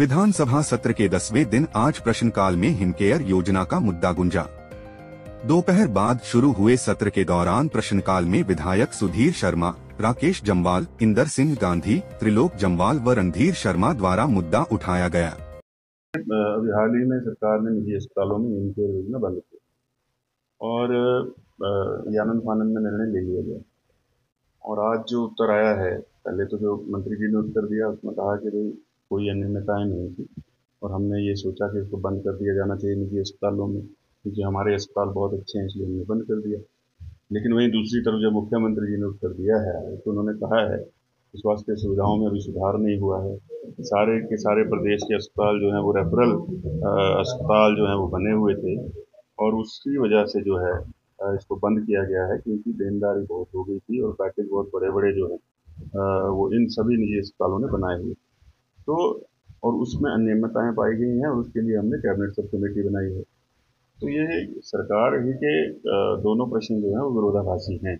विधानसभा सत्र के 10वें दिन आज प्रश्नकाल में हिमकेयर योजना का मुद्दा गुंजा। दोपहर बाद शुरू हुए सत्र के दौरान प्रश्नकाल में विधायक सुधीर शर्मा, राकेश जम्वाल, इंदर सिंह गांधी, त्रिलोक जम्वाल व रणधीर शर्मा द्वारा मुद्दा उठाया गया। अभी हाल ही में सरकार ने निजी अस्पतालों में हिमकेयर योजना बंद की और आनंद फानंद में निर्णय ले लिया गया। और आज जो उत्तर आया है, पहले तो जो मंत्री जी ने उत्तर दिया उसमें कहा कि भाई कोई अनियमितताएं नहीं थी और हमने ये सोचा कि इसको बंद कर दिया जाना चाहिए निजी अस्पतालों में, क्योंकि हमारे अस्पताल बहुत अच्छे हैं इसलिए हमने बंद कर दिया। लेकिन वहीं दूसरी तरफ जब मुख्यमंत्री जी ने उत्तर दिया है तो उन्होंने कहा है कि स्वास्थ्य सुविधाओं में अभी सुधार नहीं हुआ है, सारे के सारे प्रदेश के अस्पताल जो हैं वो रेफरल अस्पताल जो हैं वो बने हुए थे और उसकी वजह से जो है इसको बंद किया गया है क्योंकि देनदारी बहुत हो गई थी और पैकेज बहुत बड़े बड़े जो है वो इन सभी निजी अस्पतालों ने बनाए हुए तो और उसमें अनियमितताएँ पाई गई हैं और उसके लिए हमने कैबिनेट सब कमेटी बनाई है। तो ये सरकार ही के दोनों प्रश्न जो हैं वो विरोधाभासी हैं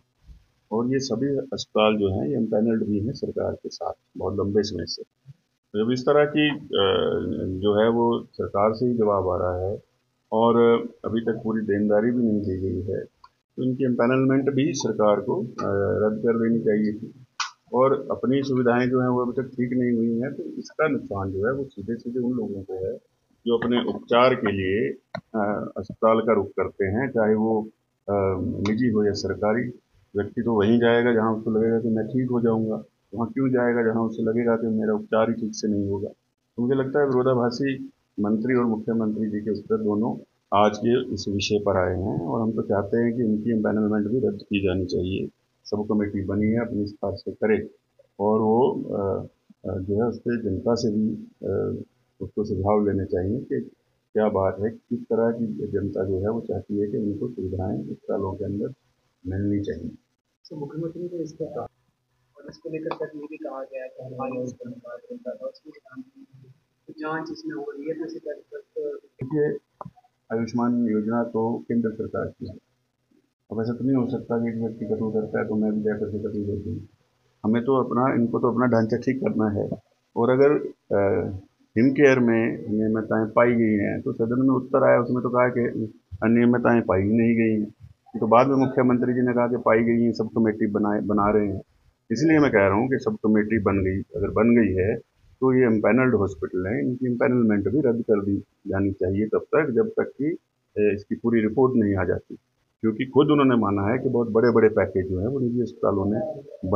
और ये सभी अस्पताल जो हैं ये एम्पैनल्ड भी हैं सरकार के साथ बहुत लंबे समय से। जब इस तरह की जो है वो सरकार से ही जवाब आ रहा है और अभी तक पूरी देनदारी भी नहीं दी गई है तो इनकी एम्पैनलमेंट भी सरकार को रद्द कर देनी चाहिए थी और अपनी सुविधाएं जो हैं वो अभी तक ठीक नहीं हुई हैं तो इसका नुकसान जो है वो सीधे सीधे उन लोगों को है जो अपने उपचार के लिए अस्पताल का रुख करते हैं, चाहे वो निजी हो या सरकारी। व्यक्ति तो वहीं जाएगा जहां उसको लगेगा कि मैं ठीक हो जाऊँगा, वहाँ क्यों जाएगा जहाँ उसको लगेगा कि मेरा उपचार ही ठीक से नहीं होगा। तो मुझे लगता है विरोधाभासी मंत्री और मुख्यमंत्री जी के उत्तर दोनों आज के इस विषय पर आए हैं और हम तो चाहते हैं कि इनकी एम्पैनलमेंट भी रद्द की जानी चाहिए। सब कमेटी बनी है, अपने हिसाब से करे और वो जो है उस पर जनता से भी उसको सुझाव लेने चाहिए कि क्या बात है, किस तरह की जनता जो है वो चाहती है कि उनको सुविधाएँ अस्पतालों के अंदर मिलनी चाहिए। तो मुख्यमंत्री ने इसका कहा और इसको लेकर तक ये भी कहा गया कि हमारे जांच इसमें हो रही है। देखिए, आयुष्मान योजना तो केंद्र सरकार की है। अब ऐसा तो नहीं हो सकता कि एक व्यक्ति कटू करता है तो मैं भी जाकर से कटू देती हूँ। हमें तो अपना इनको तो अपना ढांचा ठीक करना है और अगर हिमकेयर में अनियमितताएँ पाई गई हैं तो सदन में उत्तर आया उसमें तो कहा कि अनियमितताएँ पाई ही नहीं गई हैं। तो बाद में मुख्यमंत्री जी ने कहा कि पाई गई हैं, सब कमेटी बना रहे हैं। इसलिए मैं कह रहा हूँ कि सब कमेटी बन गई, अगर बन गई है तो ये एम्पैनल्ड हॉस्पिटल हैं, इनकी एम्पैनलमेंट भी रद्द कर दी जानी चाहिए तब तक जब तक कि इसकी पूरी रिपोर्ट नहीं आ जाती, क्योंकि खुद उन्होंने माना है कि बहुत बड़े बड़े पैकेज जो हैं वो निजी अस्पतालों ने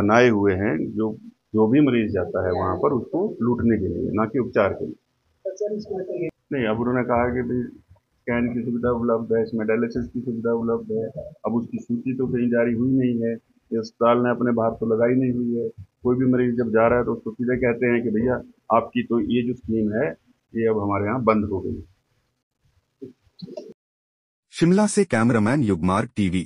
बनाए हुए हैं जो भी मरीज जाता है वहाँ पर उसको लूटने के लिए, ना कि उपचार के लिए। नहीं, अब उन्होंने कहा कि भाई स्कैन की सुविधा उपलब्ध है, इसमें डायलिसिस की सुविधा उपलब्ध है। अब उसकी सूची तो कहीं जारी हुई नहीं है, अस्पताल ने अपने बाहर तो लगाई नहीं हुई है। कोई भी मरीज जब जा रहा है तो उसको सीधे कहते हैं कि भैया आपकी तो ये जो स्कीम है ये अब हमारे यहाँ बंद हो गई। शिमला से कैमरामैन युगमार्ग टीवी।